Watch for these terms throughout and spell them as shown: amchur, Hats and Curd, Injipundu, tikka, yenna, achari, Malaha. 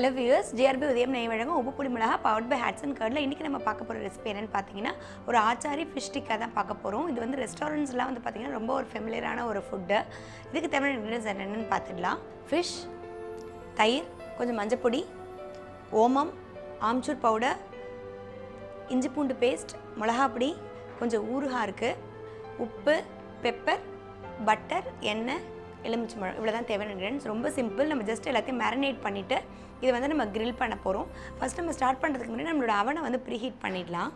Hello viewers, JRB Udayam Naivalanga Uppu Malaha powered by Hats and Curd. Indiki nama paaka pora recipe enna pathina or achari fish tikka da paaka porom. Idu vandu restaurants la vandu pathina romba or familiar ana or food. Idukku thamil ingredients enna paathidalam. Fish, thair, konjam manja podi, omam, amchur powder, injipundu paste, malaha podi, konjam ooruga irukku, uppu, pepper, butter, yenna எலுமிச்சம்பழம் இவ்வளவுதான் தேவையான ingredients ரொம்ப simple நம்ம just எல்லாத்தையும் marinate பண்ணிட்டு இது வந்து நம்ம grill பண்ண போறோம் ஃபர்ஸ்ட் நம்ம ஸ்டார்ட் பண்றதுக்கு முன்னாடி நம்மளோட அவனை வந்து ப்ரீ ஹீட் பண்ணிடலாம்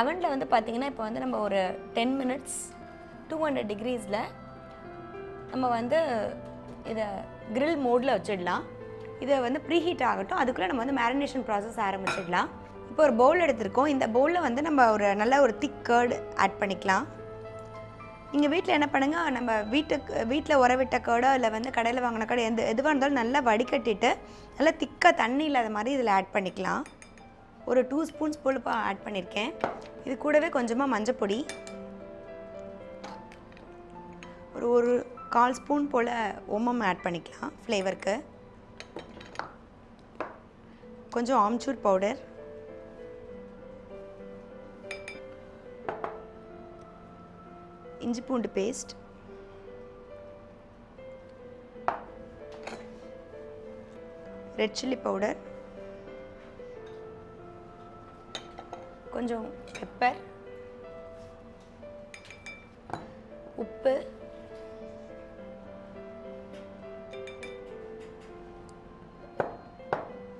அவன்ல வந்து பாத்தீங்கன்னா இப்போ வந்து நம்ம ஒரு 10 minutes 200 degrees ல நம்ம வந்து இத grill mode ல வச்சிடலாம் இது வந்து ப்ரீ ஹீட் ஆகட்டும் அதுக்குள்ள நம்ம வந்து marination process ஆரம்பிச்சிடலாம் இப்போ ஒரு bowl எடுத்துக்கோம் இந்த bowl ல வந்து நம்ம ஒரு நல்ல ஒரு thick curd add பண்ணிக்கலாம் நீங்க வீட்ல என்ன பண்ணுங்க நம்ம வீட்ல உரவிட்ட கடோ இல்ல வந்து கடையில வாங்குன கடோ எதுவா இருந்தாலும் நல்லா வடிகட்டிட்டு நல்லா திக்கா தண்ணி இல்லாத மாதிரி இதல ஆட் பண்ணிக்கலாம் ஒரு 2 ஸ்பூன்ஸ் போல ஆட் பண்ணிருக்கேன் இது கூடவே கொஞ்சமா மஞ்சள் பொடி ஒரு 1/4 ஸ்பூன் போல ஓமம் ஆட் பண்ணிக்கலாம் ஃப்ளேவருக்கு கொஞ்சம் amchur powder Injipundu paste, red chilli powder, konjam pepper, uppu,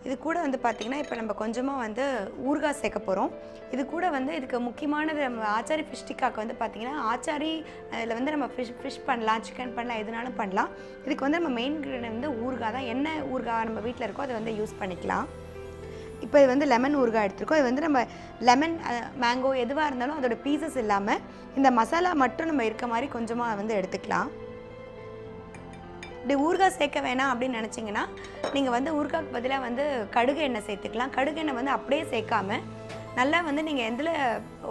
இது கூட வந்து பாத்தீங்கன்னா இப்போ நம்ம கொஞ்சமா வந்து ஊர்கா சேக்க போறோம் இது கூட வந்து இதுக்கு முக்கியமானது நம்ம ஆச்சாரி fish tikka வந்து பாத்தீங்கன்னா ஆச்சாரி இதுல வந்து நம்ம fish பண்ணலாம் chicken பண்ணலாம் எதுனாலும் பண்ணலாம் இதுக்கு வந்து நம்ம மெயின் ingredient வந்து ஊர்கா தான் என்ன ஊர்கா நம்ம வீட்ல இருக்கோ அது வந்து யூஸ் பண்ணிக்கலாம் இப்போ இது வந்து லெமன் ஊர்கா எடுத்துக்கோம் இது வந்து நம்ம லெமன் mango எதுவா இருந்தாலும் அதோட பீசஸ் இல்லாம இந்த மசாலா மட்டும் நம்ம இருக்க மாதிரி கொஞ்சமா வந்து எடுத்துக்கலாம் The ஊர்கா சேக்க வேணாம் அப்படி நினைச்சீங்கனா நீங்க வந்து ஊர்காக்கு பதிலா வந்து கடுகு எண்ணெய் சேர்த்துக்கலாம் கடுகு எண்ணெய் வந்து அப்படியே சேக்காம நல்லா வந்து நீங்க எந்தல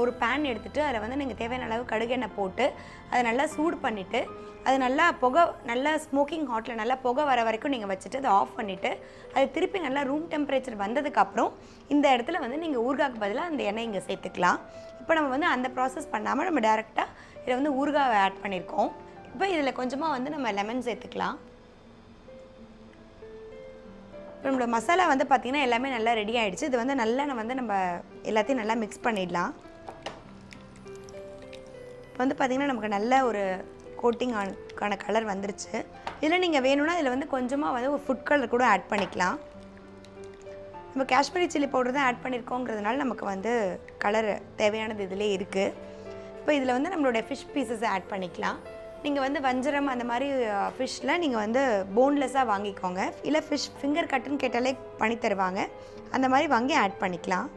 ஒரு pan எடுத்துட்டு அத வந்து நீங்க தேவையான அளவு கடுகு எண்ணெய் போட்டு அத நல்லா சூடு பண்ணிட்டு அது நல்லா புகை நல்லா ஸ்மோக்கிங் ஹாட்ல நல்லா புகை வர வரைக்கும் நீங்க வச்சிட்டு அத ஆஃப் பண்ணிட்டு அது திருப்பி நல்லா room temperature வந்ததுக்கு அப்புறம் இந்த இடத்துல வந்து நீங்க ஊர்காக்கு பதிலா அந்த எண்ணெய் இங்க சேர்த்துக்கலாம் இப்போ நம்ம வந்து அந்த process பண்ணாம நம்ம டைரக்ட்டா இத வந்து ஊர்காவை ஆட் பண்ணிருக்கோம் இப்போ இதல கொஞ்சமா வந்து நம்ம லெமன் சேர்த்துக்கலாம். நம்ம மசாலா வந்து பாத்தீங்கன்னா எல்லாமே நல்லா ரெடி ஆயிடுச்சு. இது வந்து நல்லா நம்ம எல்லாத்தையும் நல்லா mix பண்ணிடலாம். இப்போ வந்து பாத்தீங்கன்னா நமக்கு நல்ல ஒரு கோட்டிங் ஆன கலர் வந்திருச்சு. இதல நீங்க வேணும்னா இதல வந்து கொஞ்சமா வந்து ஒரு ஃபுட் கலர் கூட ஆட் பண்ணிக்கலாம். நம்ம காஷ்மீரி chili powder தான் ஆட் பண்ணிருக்கோம்ங்கிறதுனால நமக்கு வந்து கலர் தேவையானது இதலயே இருக்கு. இப்போ இதல வந்து நம்மளோட fish pieces ஆட் பண்ணிக்கலாம். நீங்க வந்து வஞ்சரம் அந்த மாதிரி ஃபிஷ்ல நீங்க வந்து போன்லெஸா வாங்கிக்கோங்க இல்ல fish finger cut ன்னு கேட்டாலே பண்ணி தருவாங்க அந்த மாதிரி வாங்கி ஆட் பண்ணிக்கலாம்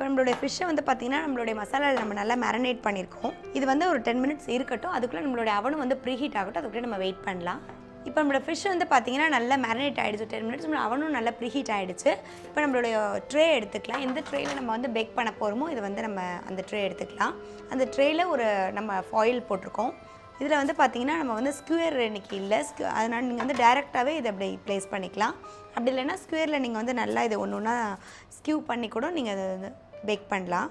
நம்மளோட fish வந்து பாத்தீங்கன்னா நம்மளோட மசாலால நம்ம நல்லா marinate பண்ணிருக்கோம் இது வந்து ஒரு 10 minutes இருக்கட்டும் அதுக்குள்ள நம்மளோட அவன் வந்து preheat ஆகட்டும் அதுக்கு நம்ம வெயிட் பண்ணலாம் இப்போ நம்மளோட fish வந்து பாத்தீங்கன்னா நல்லா marinate ஆயிடுச்சு 10 minutes நம்ம அவனும் நல்லா preheat ஆயிடுச்சு இப்போ நம்மளோட ட்ரே எடுத்துக்கலாம் இந்த ட்ரேல நம்ம வந்து பேக் பண்ண போறோமோ இது வந்து நம்ம அந்த ட்ரே எடுத்துக்கலாம் அந்த ட்ரேல ஒரு நம்ம foil போட்டுறோம் இதுல வந்து பாத்தீங்கன்னா நம்ம வந்து ஸ்கொயர் இன்னைக்கு இல்ல அதனால நீங்க வந்து டைரக்டாவே இத அப்படியே place பண்ணிக்கலாம் அப்படி இல்லனா ஸ்கொயர்ல நீங்க வந்து நல்லா இத ஒண்ணுனா skew பண்ணி கூட நீங்க அத பேக் பண்ணலாம்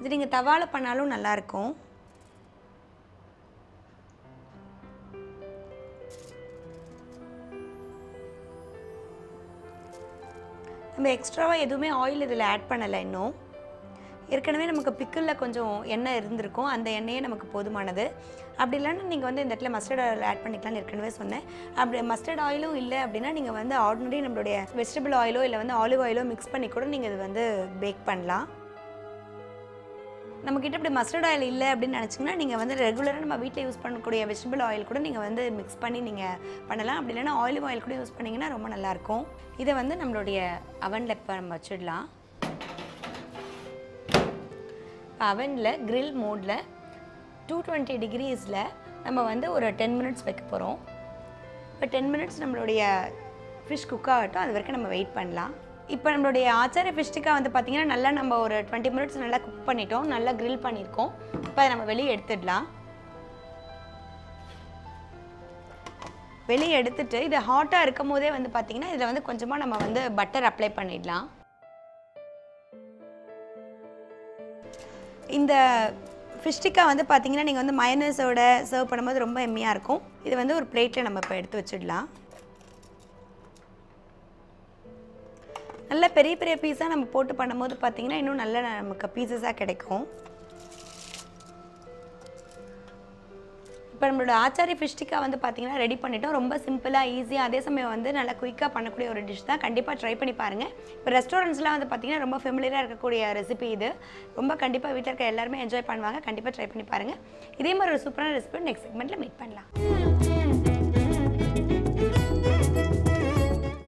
இது நீங்க தவால பண்ணாலும் நல்லா இருக்கும் நம்ம எக்ஸ்ட்ராவா எதுமே oil இதல ஆட் பண்ணல இன்னும் ஏற்கனவே நமக்கு pickle கொஞ்சம் எண்ணெய் இருந்திருக்கும் அந்த எண்ணெயே நமக்கு போதுமானது அப்படி இல்லனா நீங்க வந்து இந்த இடத்துல mustard oil ஆட் பண்ணிக்கலாம் ஏற்கனவே சொன்னேன் அப்படி mustard oilம் இல்ல அப்படினா நீங்க வந்து ordinary நம்மளுடைய vegetable oilோ இல்ல வந்து olive oilோ mix பண்ணி கூட நீங்க இது வந்து பேக் பண்ணலாம் நமக்கிட்ட இப்படி மஸ்டர்ட் oil இல்ல அப்படி நினைச்சீங்கனா நீங்க வந்து ரெகுலரா நம்ம வீட்ல யூஸ் பண்ணக்கூடிய vegetable oil கூட நீங்க வந்து mix பண்ணி நீங்க பண்ணலாம் அப்படி இல்லனா olive oil கூட யூஸ் பண்ணீங்கனா ரொம்ப நல்லா இருக்கும் இத வந்து நம்மளுடைய அவன்ல நம்ம வச்சிடலாம் அவன்ல grill mode ல 220 degrees ல நம்ம வந்து ஒரு 10 minutes வைக்க போறோம் But 10 minutes fish cook out, we wait. Now we have fish tikka 20 minutes cook pannitom, grill pannirkom. Now we will take it. வெளிய எடுத்துட்டு இது ஹாட்டா இருக்கும்போதே பாத்தீங்கன்னா இதுல கொஞ்சமா நம்ம பட்டர் அப்ளை பண்ணிடலாம் இந்த fish tikka பாத்தீங்கன்னா நீங்க mayonnaise ஓட சர்வ் பண்ணும்போது ரொம்ப எம்மியா இருக்கும் இது ஒரு பிளேட்ல நம்ம இப்ப எடுத்து வச்சிடலாம் நல்ல பெரிய பெரிய பீஸா நம்ம போட்டு பண்ணும்போது பாத்தீங்கன்னா இன்னும் நல்ல நமக்கு பீசஸா கிடைக்கும் If you have a fish tikka, you can ready it. It's simple and easy. That's why you can try a dish. You can try it. In restaurants, you can very familiar recipe. You can enjoy it. You can try it. This is a super recipe. Next segment.